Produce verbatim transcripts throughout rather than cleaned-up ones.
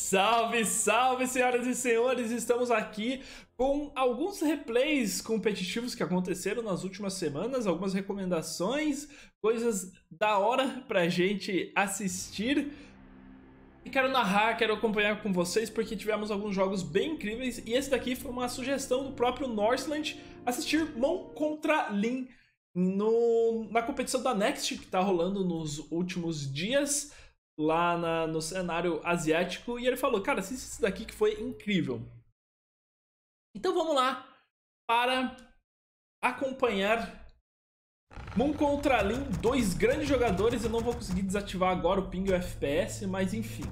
Salve, salve, senhoras e senhores! Estamos aqui com alguns replays competitivos que aconteceram nas últimas semanas, algumas recomendações, coisas da hora pra gente assistir. E quero narrar, quero acompanhar com vocês, porque tivemos alguns jogos bem incríveis, e esse daqui foi uma sugestão do próprio Norseland, assistir Moon contra Lyn no, na competição da Next, que tá rolando nos últimos dias, lá na, no cenário asiático, e ele falou, cara, assiste isso daqui que foi incrível. Então vamos lá para acompanhar Moon contra Lyn, dois grandes jogadores. Eu não vou conseguir desativar agora o ping e o F P S, mas enfim.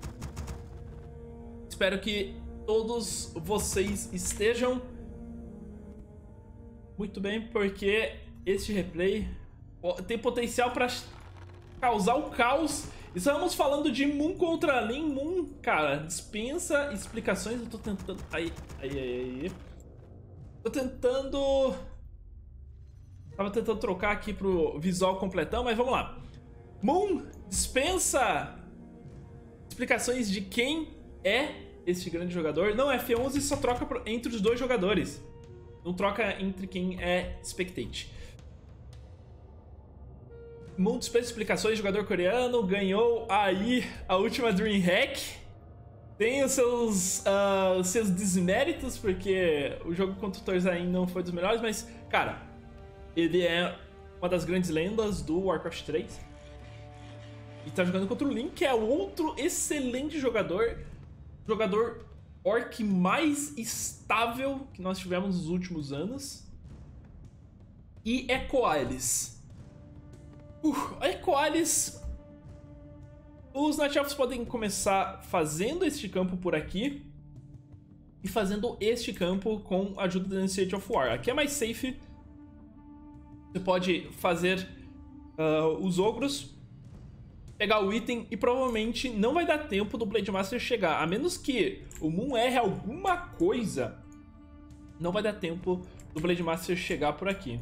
Espero que todos vocês estejam muito bem, porque este replay tem potencial para causar o caos. Estamos falando de Moon contra Lyn. Moon, cara, dispensa explicações. Eu tô tentando... Aí, aí, aí, aí. Tô tentando... Tava tentando trocar aqui pro visual completão, mas vamos lá. Moon dispensa explicações de quem é este grande jogador. Não, F onze só troca entre os dois jogadores. Não troca entre quem é spectate. Moon dispensa explicações, jogador coreano, ganhou aí a última DreamHack. Tem os seus, uh, os seus desméritos, porque o jogo contra o Torzain não foi dos melhores, mas, cara, ele é uma das grandes lendas do Warcraft três. E tá jogando contra o Lyn, que é outro excelente jogador, jogador Orc mais estável que nós tivemos nos últimos anos. E Echo Isles. Uh, Echo Isles. Os nativos podem começar fazendo este campo por aqui e fazendo este campo com a ajuda do Initiate of War. Aqui é mais safe. Você pode fazer uh, os ogros, pegar o item e provavelmente não vai dar tempo do Blade Master chegar. A menos que o Moon erre alguma coisa, não vai dar tempo do Blade Master chegar por aqui.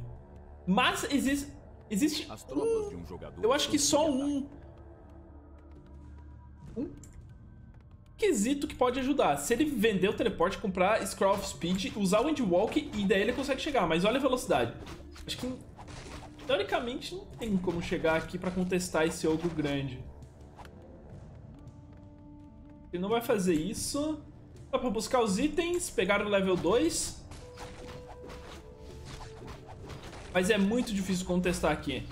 Mas existe... Existe As tropas um... de um jogador. Eu acho que só um... um quesito que pode ajudar. Se ele vender o teleporte, comprar Scroll of Speed, usar o Windwalk, e daí ele consegue chegar. Mas olha a velocidade. Acho que, teoricamente, não tem como chegar aqui pra contestar esse ogro grande. Ele não vai fazer isso. Dá pra buscar os itens, pegar o level dois... Mas é muito difícil contestar aqui.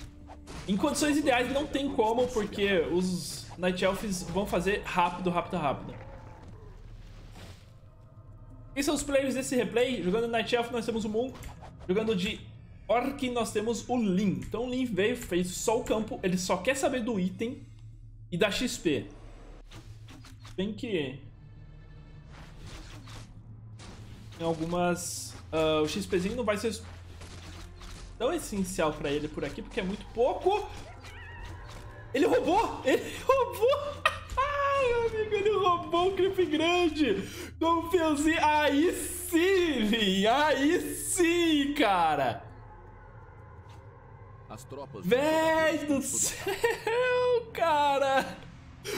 Em condições ideais não tem como, porque os Night Elves vão fazer rápido, rápido, rápido. Quem são os players desse replay? Jogando Night Elf nós temos o Moon. Jogando de Orc nós temos o Lyn. Então o Lyn veio, fez só o campo. Ele só quer saber do item e da X P. Bem que... Em algumas... Uh, o XPzinho não vai ser... tão essencial pra ele por aqui, porque é muito pouco. Ele roubou! Ele roubou! Ai, amigo, ele roubou o clipe grande! Com o fiozinho! Aí sim, vi! Aí sim, cara! As tropas... Véi do céu, cara!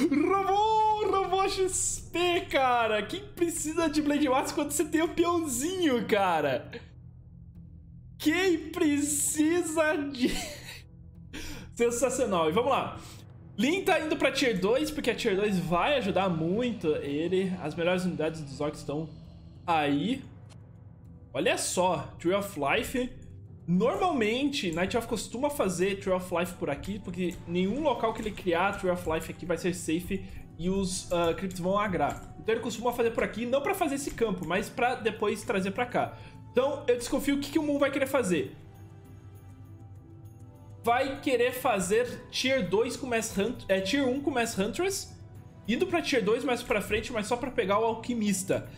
Roubou! Roubou X P, cara! Quem precisa de Blade Master quando você tem o peãozinho, cara? Quem precisa de... Sensacional. E vamos lá. Lyn tá indo pra tier dois, porque a tier dois vai ajudar muito ele. As melhores unidades dos orcs estão aí. Olha só. Tree of Life. Normalmente, Night Elf costuma fazer Tree of Life por aqui, porque nenhum local que ele criar Tree of Life aqui vai ser safe e os uh, Crypts vão agrar. Então ele costuma fazer por aqui, não pra fazer esse campo, mas pra depois trazer pra cá. Então, eu desconfio o que, que o Moon vai querer fazer. Vai querer fazer tier dois com Mass Hunt, é, tier um com Mass Huntress, indo pra tier dois mais pra frente, mas só pra pegar o Alquimista.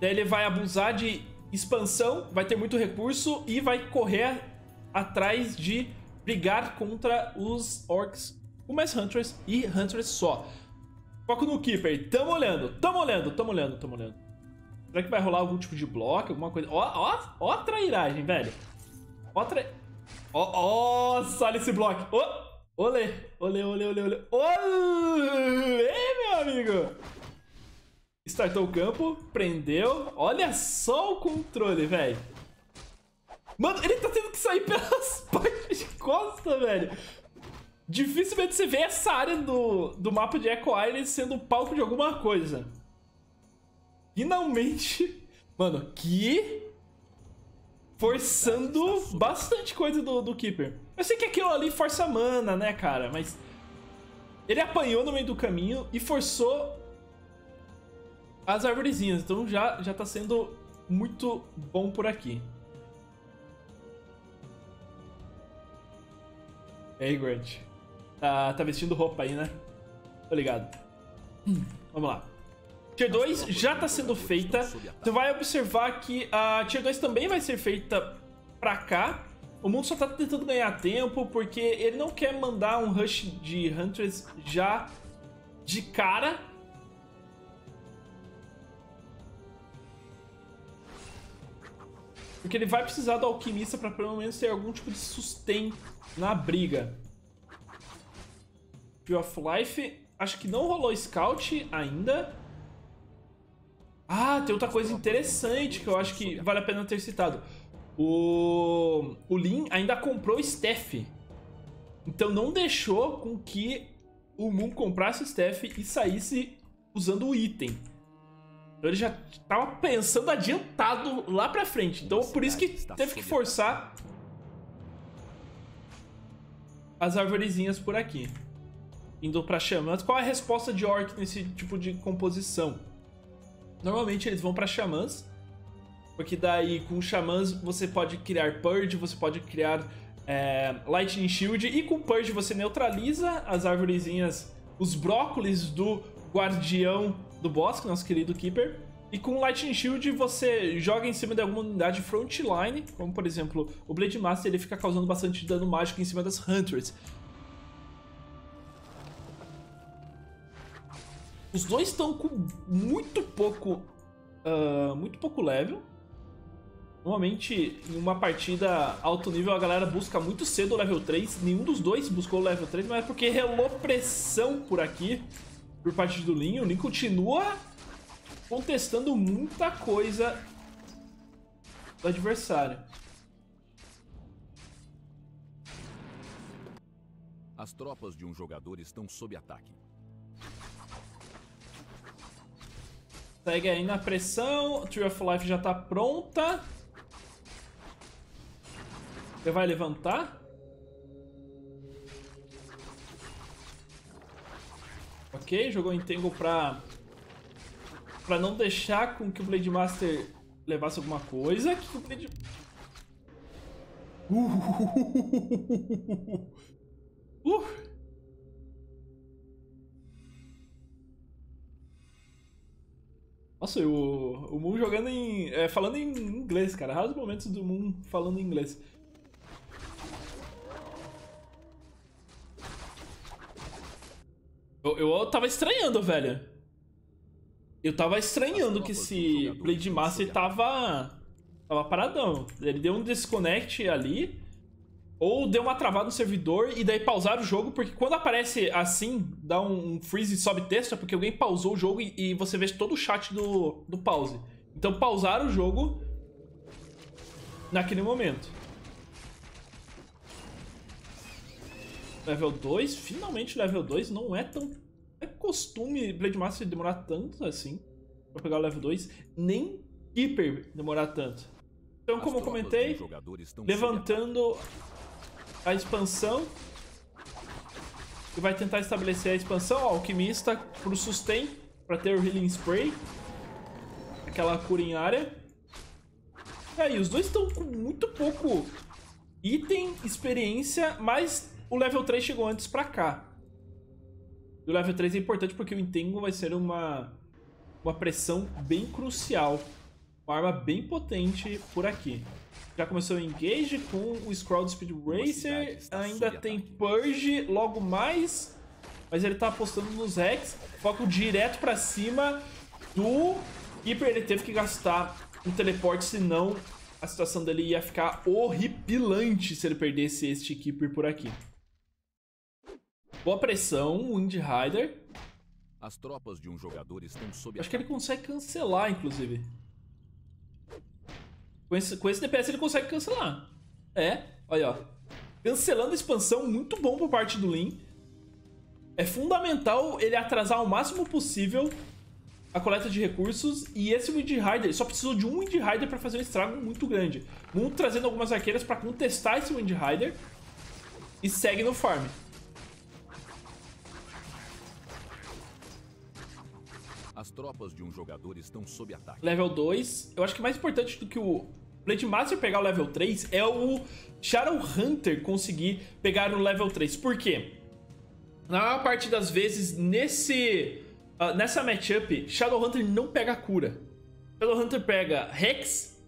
Daí ele vai abusar de expansão, vai ter muito recurso e vai correr atrás de brigar contra os Orcs com Mass Huntress e Huntress só. Foco no Keeper. Tamo olhando, tamo olhando, tamo olhando, tamo olhando. Será que vai rolar algum tipo de bloco, alguma coisa? Ó, ó, ó a trairagem, velho. Ó, tra... ó, ó, só esse bloco. Ó, olê, olê, olê, olê, olê. Olê, meu amigo. Startou o campo, prendeu. Olha só o controle, velho. Mano, ele tá tendo que sair pelas partes de costa, velho. Dificilmente você vê essa área do, do mapa de Echo Isles sendo o palco de alguma coisa. Finalmente. Mano, que... forçando bastante coisa do, do Keeper. Eu sei que aquilo ali força mana, né, cara? Mas ele apanhou no meio do caminho e forçou as arvorezinhas. Então já, já tá sendo muito bom por aqui. E aí, Grant? Tá, tá vestindo roupa aí, né? Tô ligado. Vamos lá. Tier dois já tá sendo feita. Você vai observar que a Tier dois também vai ser feita pra cá. O mundo só tá tentando ganhar tempo, porque ele não quer mandar um rush de Hunters já de cara. Porque ele vai precisar do alquimista pra pelo menos ter algum tipo de sustento na briga. Tree of Life. Acho que não rolou scout ainda. Ah, tem outra coisa interessante que eu acho que vale a pena ter citado. O, o Lyn ainda comprou o Staff. Então não deixou com que o Moon comprasse o Staff e saísse usando o item. Então ele já tava pensando adiantado lá pra frente. Então por isso que teve que forçar as arvorezinhas por aqui. Indo pra xamãs. Qual é a resposta de Orc nesse tipo de composição? Normalmente eles vão para xamãs, porque daí com xamãs você pode criar Purge, você pode criar é, Lightning Shield, e com Purge você neutraliza as árvorezinhas, os brócolis do guardião do bosque, nosso querido Keeper, e com Lightning Shield você joga em cima de alguma unidade frontline, como por exemplo o Blade Master, ele fica causando bastante dano mágico em cima das Hunters. Os dois estão com muito pouco, uh, muito pouco level. Normalmente, em uma partida alto nível, a galera busca muito cedo o level três. Nenhum dos dois buscou o level três, mas é porque relou pressão por aqui, por parte do Lyn. O Lyn continua contestando muita coisa do adversário. As tropas de um jogador estão sob ataque. Segue aí na pressão, Tree of Life já tá pronta. Você vai levantar? Ok, jogou em Tangle pra, pra não deixar com que o Blade Master levasse alguma coisa. Que o Blade... Uh! uh. Nossa, o, o Moon jogando em... É, falando em inglês, cara. Raros momentos do Moon falando em inglês. Eu, eu tava estranhando, velho. Eu tava estranhando que esse Blade Master tava... Tava paradão. Ele deu um disconnect ali. Ou deu uma travada no servidor e daí pausaram o jogo, porque quando aparece assim, dá um freeze e sobe texto, é porque alguém pausou o jogo e, e você vê todo o chat do, do pause. Então pausaram o jogo naquele momento. Level dois, finalmente level dois, não é tão... Não é costume Blade Master demorar tanto assim pra pegar o level dois, nem Keeper demorar tanto. Então, como eu comentei, levantando... a expansão. E vai tentar estabelecer a expansão. Ó, alquimista pro sustain, pra ter o Healing Spray, aquela cura em área. E aí, os dois estão com muito pouco item, experiência, mas o level três chegou antes pra cá. E o level três é importante porque o Entangle vai ser uma, uma pressão bem crucial. Uma arma bem potente por aqui. Já começou o engage com o Scroll do Speed Racer, ainda tem Purge logo mais, mas ele tá apostando nos Rex, foco direto pra cima do Keeper. Ele teve que gastar um teleporte, senão a situação dele ia ficar horripilante se ele perdesse este Keeper por aqui. Boa pressão, Wind Rider. As tropas de um jogador estão sob... Acho que ele consegue cancelar, inclusive. Com esse, com esse D P S ele consegue cancelar. É, olha, ó. Cancelando a expansão, muito bom por parte do Lyn. É fundamental ele atrasar ao máximo possível a coleta de recursos. E esse Wind Rider, ele só precisou de um Wind Rider para fazer um estrago muito grande. Moon trazendo algumas arqueiras para contestar esse Wind Rider. E segue no farm. As tropas de um jogador estão sob ataque. Level dois. Eu acho que mais importante do que o Blade Master pegar o level três é o Shadow Hunter conseguir pegar o level três. Por quê? Na maior parte das vezes, nesse, uh, nessa matchup, Shadow Hunter não pega cura. Shadow Hunter pega Hex,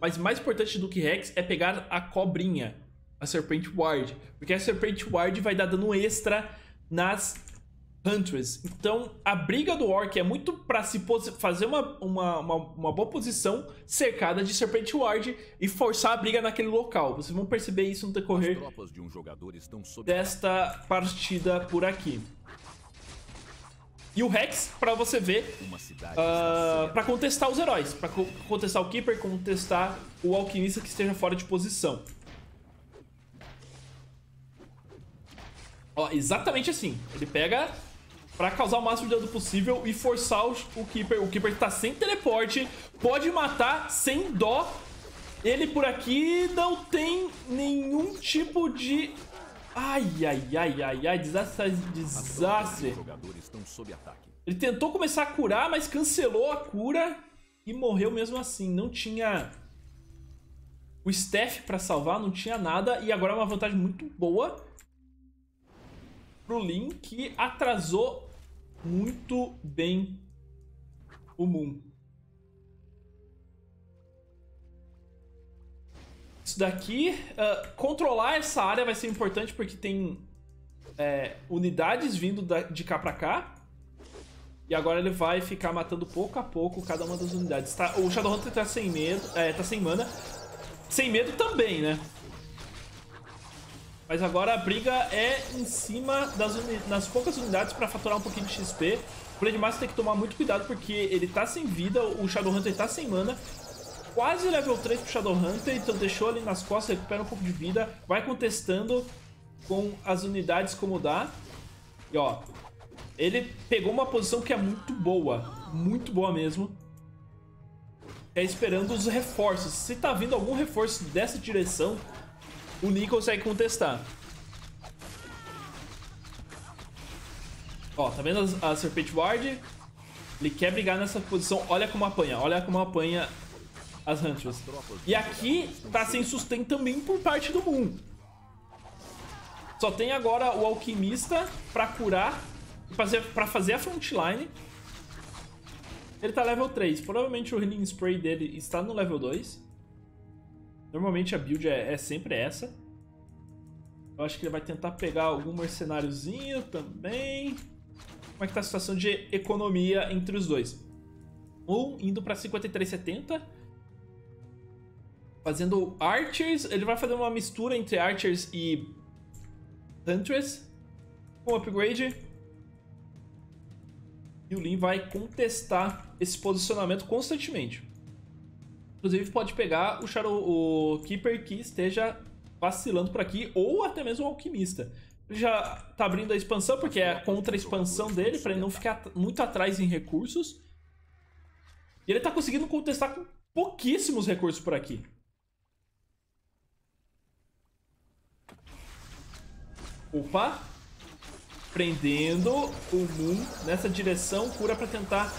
mas mais importante do que Hex é pegar a cobrinha, a Serpent Ward. Porque a Serpent Ward vai dar dano extra nas... Huntress. Então, a briga do Orc é muito para se fazer uma, uma, uma, uma boa posição cercada de Serpent Ward e forçar a briga naquele local. Vocês vão perceber isso no decorrer de um jogador estão sob... desta partida por aqui. E o Rex, para você ver, uh, para contestar os heróis, para co contestar o Keeper, contestar o Alquimista que esteja fora de posição. Ó, exatamente assim. Ele pega... pra causar o máximo de dano possível e forçar o, o Keeper. O Keeper tá sem teleporte, pode matar sem dó. Ele por aqui não tem nenhum tipo de... Ai, ai, ai, ai, ai, desastre, desastre. Os jogadores estão sob ataque. Ele tentou começar a curar, mas cancelou a cura e morreu mesmo assim. Não tinha o staff pra salvar, não tinha nada. E agora é uma vantagem muito boa pro Lyn, que atrasou muito bem o Moon. Isso daqui, uh, controlar essa área vai ser importante porque tem é, unidades vindo da, de cá pra cá. E agora ele vai ficar matando pouco a pouco cada uma das unidades. Tá, o Shadowhunter tá sem medo, é, tá sem mana. Sem medo também, né? Mas agora a briga é em cima das nas poucas unidades para faturar um pouquinho de X P. O Blade Master tem que tomar muito cuidado porque ele tá sem vida, o Shadowhunter tá sem mana. Quase level três pro Shadowhunter, então deixou ali nas costas, recupera um pouco de vida. Vai contestando com as unidades como dá. E ó, ele pegou uma posição que é muito boa, muito boa mesmo. É esperando os reforços. Se tá vindo algum reforço dessa direção... o Lyn consegue contestar. Ó, tá vendo a Serpent Ward? Ele quer brigar nessa posição. Olha como apanha, olha como apanha as Huntress. E aqui tá sem sustento também por parte do Moon. Só tem agora o Alquimista pra curar, fazer, pra fazer a frontline. Ele tá level três. Provavelmente o Healing Spray dele está no level dois. Normalmente a build é, é sempre essa. Eu acho que ele vai tentar pegar algum mercenáriozinho também. Como é que tá a situação de economia entre os dois? Um indo pra cinquenta e três setenta. Fazendo Archers. Ele vai fazer uma mistura entre Archers e Huntress. Com upgrade. E o Lyn vai contestar esse posicionamento constantemente. Inclusive pode pegar o, Shadow, o Keeper que esteja vacilando por aqui, ou até mesmo o Alquimista. Ele já tá abrindo a expansão, porque é a contra-expansão dele, para ele não ficar muito atrás em recursos. E ele tá conseguindo contestar com pouquíssimos recursos por aqui. Opa! Prendendo o Moon nessa direção, cura para tentar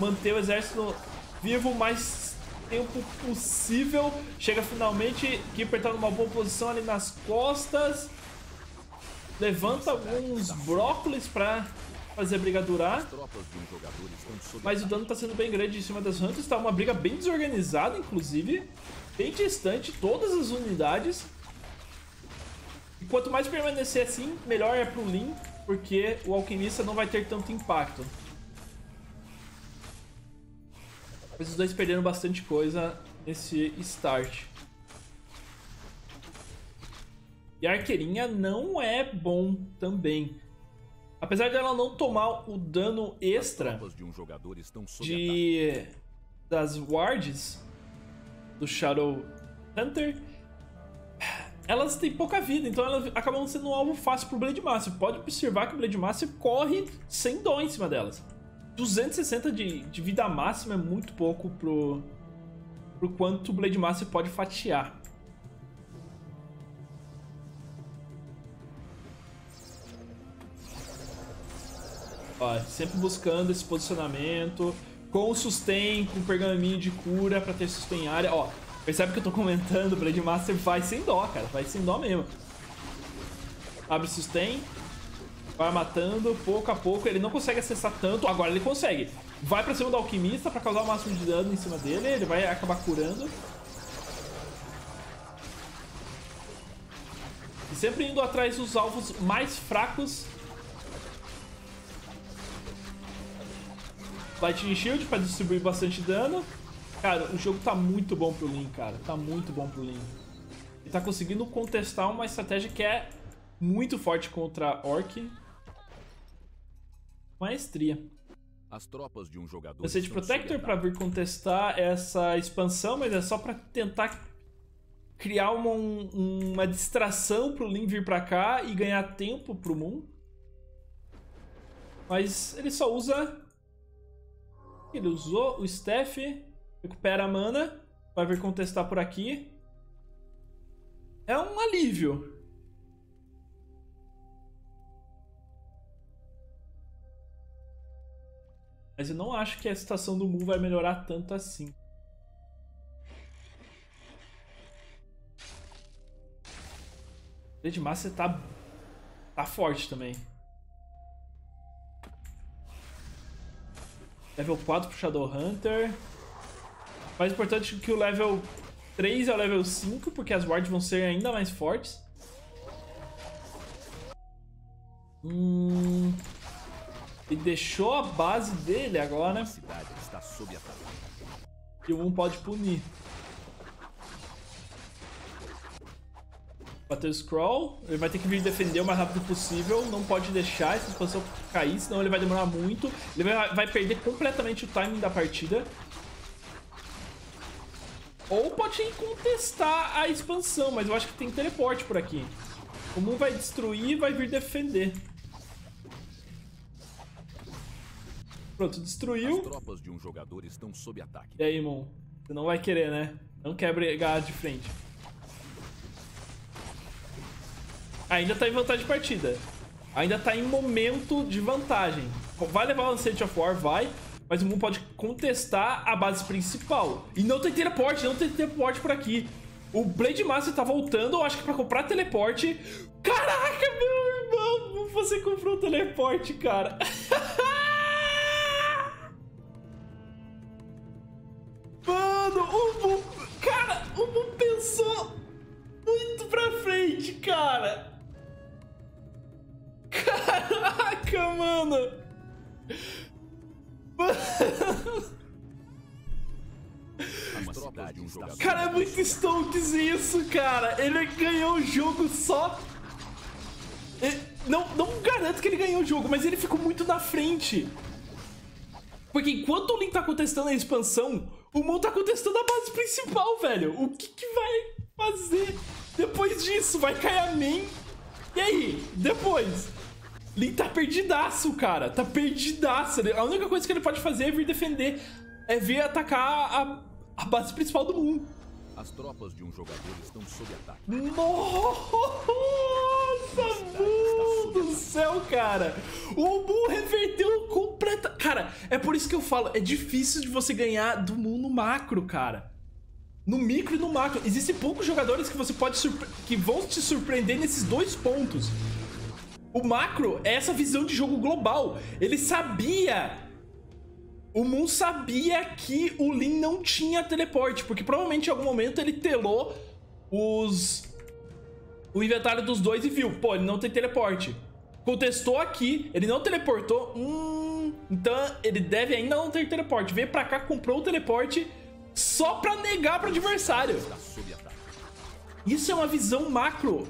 manter o exército vivo, mas... tempo possível, chega finalmente. Keeper tá numa boa posição ali nas costas, levanta alguns brócolis pra fazer a briga durar, mas o dano tá sendo bem grande em cima das Hunters. Tá uma briga bem desorganizada, inclusive, bem distante, todas as unidades, e quanto mais permanecer assim, melhor é pro Lyn, porque o Alquimista não vai ter tanto impacto. Mas os dois perderam bastante coisa nesse start. E a arqueirinha não é bom também. Apesar dela não tomar o dano extra de, um jogador estão de das wards do Shadow Hunter, elas têm pouca vida, então elas acabam sendo um alvo fácil pro Blade Master. Pode observar que o Blade Master corre sem dó em cima delas. duzentos e sessenta de, de vida máxima é muito pouco pro, pro quanto o Blade Master pode fatiar. Ó, sempre buscando esse posicionamento, com sustain, com pergaminho de cura pra ter sustain área. Ó, percebe que eu tô comentando, o Blade Master vai sem dó, cara, vai sem dó mesmo. Abre sustain, vai matando, pouco a pouco, ele não consegue acessar tanto, agora ele consegue. Vai pra cima do alquimista pra causar o máximo de dano em cima dele, ele vai acabar curando. E sempre indo atrás dos alvos mais fracos. Lightning Shield pra distribuir bastante dano. Cara, o jogo tá muito bom pro Lyn, cara. Tá muito bom pro Lyn. Ele tá conseguindo contestar uma estratégia que é muito forte contra Orc. Maestria. As tropas de um jogador. Precisa de Protector pra vir contestar essa expansão, mas é só pra tentar criar uma, um, uma distração pro Lyn vir pra cá e ganhar tempo pro Moon. Mas ele só usa... Ele usou o Staff, recupera a mana, vai vir contestar por aqui. É um alívio. Mas eu não acho que a situação do Moon vai melhorar tanto assim. O Blade Master tá, tá forte também. Level quatro pro Shadowhunter. Mais importante que o level três é o level cinco, porque as wards vão ser ainda mais fortes. Hum... E deixou a base dele agora. E o Moon pode punir. Bateu o Scroll. Ele vai ter que vir defender o mais rápido possível. Não pode deixar essa expansão cair, senão ele vai demorar muito. Ele vai, vai perder completamente o timing da partida. Ou pode contestar a expansão, mas eu acho que tem teleporte por aqui. O Moon vai destruir e vai vir defender. Pronto, destruiu. As tropas de um jogador estão sob ataque. E aí, Moon? Você não vai querer, né? Não quer brigar de frente. Ainda tá em vantagem de partida. Ainda tá em momento de vantagem. Vai levar o Ancient of War, vai. Mas o Moon pode contestar a base principal. E não tem teleporte, não tem teleporte por aqui. O Blade Master tá voltando, eu acho que pra comprar teleporte. Caraca, meu irmão, você comprou teleporte, cara. Mano, o Moon... Cara, o Moon pensou muito pra frente, cara. Caraca, mano! Mano. Cara, é muito stonks isso, cara! Ele ganhou o jogo só... Ele... Não, não garanto que ele ganhou o jogo, mas ele ficou muito na frente. Porque enquanto o Lyn tá contestando a expansão, o Moon tá contestando a base principal, velho. O que que vai fazer depois disso? Vai cair a main? E aí? Depois? Lyn tá perdidaço, cara. Tá perdidaço. A única coisa que ele pode fazer é vir defender. É vir atacar a, a base principal do Moon. As tropas de um jogador estão sob ataque. Nossa, Moon do céu, cara. O Moon reverteu completa... Cara, é por isso que eu falo. É difícil de você ganhar do Moon no macro, cara. No micro e no macro. Existem poucos jogadores que você pode surpre... que vão te surpreender nesses dois pontos. O macro é essa visão de jogo global. Ele sabia... O Moon sabia que o Lyn não tinha teleporte. Porque provavelmente em algum momento ele telou os... o inventário dos dois e viu. Pô, ele não tem teleporte. Contestou aqui. Ele não teleportou. Hum... Então ele deve ainda não ter teleporte. Veio pra cá, comprou o teleporte só pra negar pro adversário. Isso é uma visão macro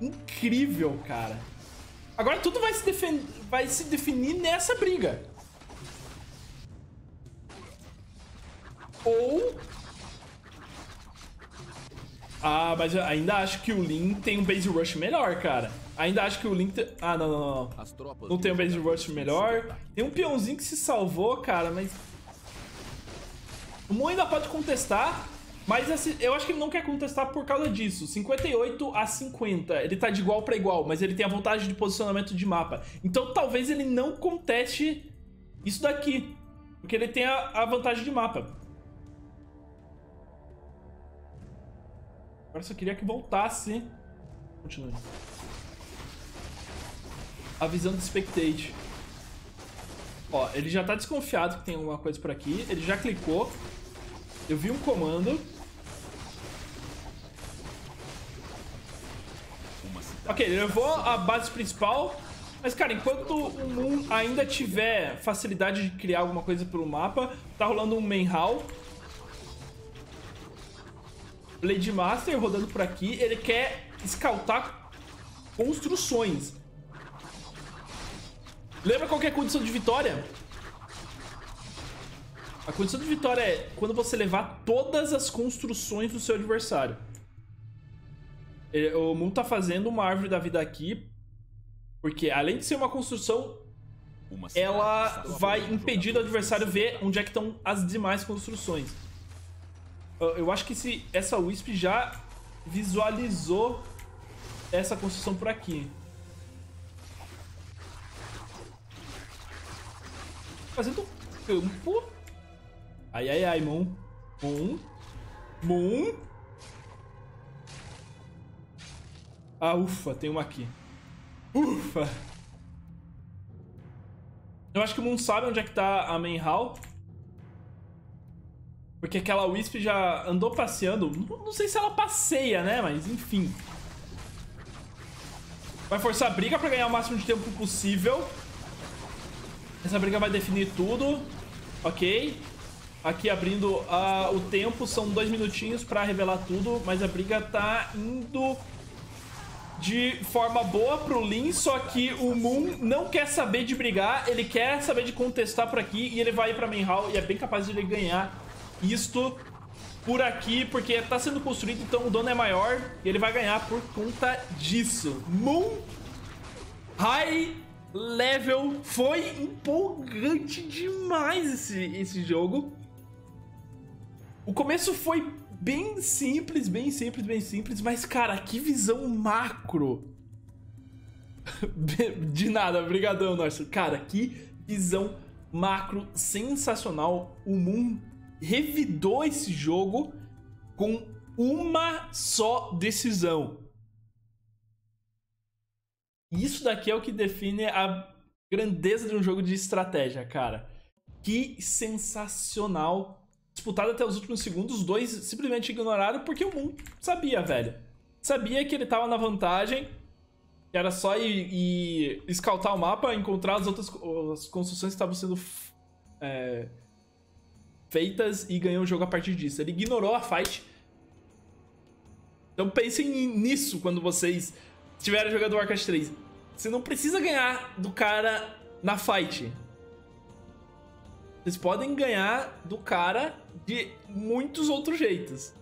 incrível, cara. Agora tudo vai se, defen vai se definir nessa briga. Ou... Ah, mas eu ainda acho que o Lyn tem um base rush melhor, cara. Ainda acho que o Lyn... Te... Ah, não, não, não. Não tem um base rush melhor. Tem um peãozinho que se salvou, cara, mas... O Moon ainda pode contestar, mas assim, eu acho que ele não quer contestar por causa disso. cinquenta e oito a cinquenta. Ele tá de igual pra igual, mas ele tem a vantagem de posicionamento de mapa. Então talvez ele não conteste isso daqui, porque ele tem a, a vantagem de mapa. Agora só queria que voltasse. Continue. Avisando o spectate. Ó, ele já tá desconfiado que tem alguma coisa por aqui. Ele já clicou. Eu vi um comando. Ok, ele levou a base principal. Mas, cara, enquanto o Moon ainda tiver facilidade de criar alguma coisa pelo mapa, tá rolando um main haul. Blade Master rodando por aqui. Ele quer escaltar construções. Lembra qual que é a condição de vitória? A condição de vitória é quando você levar todas as construções do seu adversário. O Moon tá fazendo uma árvore da vida aqui, porque além de ser uma construção, ela vai impedir o adversário ver onde é que estão as demais construções. Eu acho que se essa Wisp já visualizou essa construção por aqui. Fazendo campo. Ai, ai, ai, Moon. Moon. Moon. Ah, ufa, tem uma aqui. Ufa. Eu acho que o Moon sabe onde é que tá a main hall. Porque aquela Wisp já andou passeando. Não sei se ela passeia, né? Mas, enfim. Vai forçar a briga pra ganhar o máximo de tempo possível. Essa briga vai definir tudo. Ok. Aqui abrindo uh, o tempo. São dois minutinhos pra revelar tudo. Mas a briga tá indo de forma boa pro Lyn. Só que o Moon não quer saber de brigar. Ele quer saber de contestar por aqui. E ele vai ir pra main hall. E é bem capaz de ele ganhar isto por aqui, porque tá sendo construído, então o dono é maior e ele vai ganhar por conta disso. Moon High Level, foi empolgante demais esse, esse jogo. O começo foi bem simples, bem simples, bem simples, mas cara, que visão macro. De nada, brigadão, Norse. Cara, que visão macro sensacional. O Moon revidou esse jogo com uma só decisão. Isso daqui é o que define a grandeza de um jogo de estratégia, cara. Que sensacional. Disputado até os últimos segundos, os dois simplesmente ignoraram porque o Moon sabia, velho. Sabia que ele tava na vantagem, que era só ir, ir escaltar o mapa, encontrar as outras as construções que estavam sendo... É... feitas e ganhou o jogo a partir disso. Ele ignorou a fight. Então pensem nisso quando vocês estiverem jogando Warcraft três. Você não precisa ganhar do cara na fight. Vocês podem ganhar do cara de muitos outros jeitos.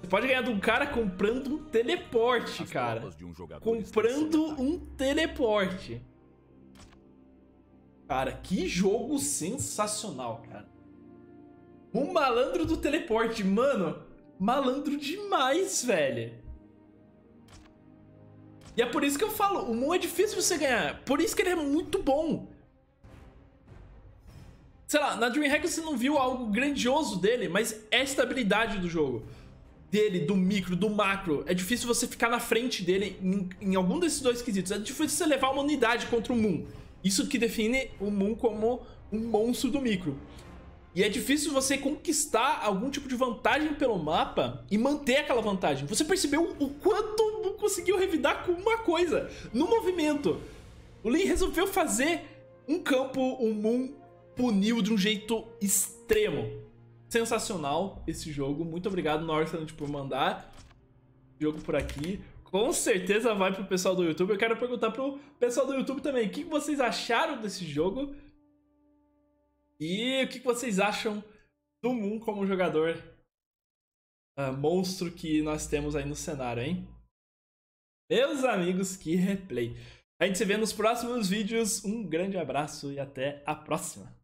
Você pode ganhar de um cara comprando um teleporte, cara. Comprando um teleporte. Cara, que jogo sensacional, cara. Um malandro do teleporte, mano. Malandro demais, velho. E é por isso que eu falo, o Moon é difícil você ganhar. Por isso que ele é muito bom. Sei lá, na DreamHack você não viu algo grandioso dele, mas é a estabilidade do jogo. Dele, do micro, do macro. É difícil você ficar na frente dele em, em algum desses dois quesitos. É difícil você levar uma unidade contra o Moon. Isso que define o Moon como um monstro do micro. E é difícil você conquistar algum tipo de vantagem pelo mapa e manter aquela vantagem. Você percebeu o quanto não conseguiu revidar com uma coisa. No movimento, o Lyn resolveu fazer um campo, um Moon puniu de um jeito extremo. Sensacional esse jogo. Muito obrigado, Norseland, por mandar o jogo por aqui. com certeza vai pro pessoal do YouTube. Eu quero perguntar pro pessoal do YouTube também, o que vocês acharam desse jogo? E o que vocês acham do Moon como jogador uh, monstro que nós temos aí no cenário, hein? Meus amigos, que replay! A gente se vê nos próximos vídeos. Um grande abraço e até a próxima!